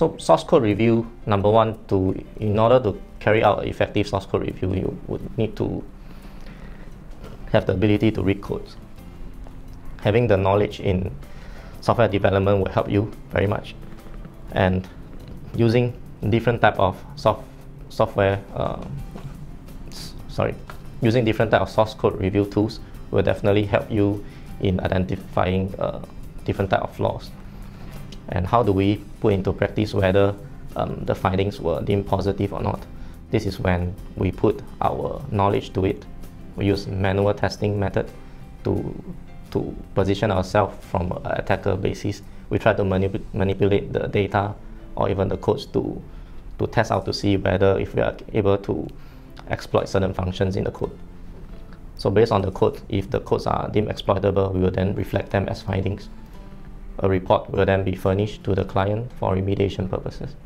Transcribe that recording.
So source code review, number one, in order to carry out an effective source code review, you would need to have the ability to read codes. Having the knowledge in software development will help you very much. And using different type of source code review tools will definitely help you in identifying different type of flaws. And how do we put into practice whether the findings were deemed positive or not? This is when we put our knowledge to it. We use manual testing method to position ourselves from an attacker basis. We try to manipulate the data or even the codes to test out to see whether if we are able to exploit certain functions in the code. So based on the code, if the codes are deemed exploitable, we will then reflect them as findings. A report will then be furnished to the client for remediation purposes.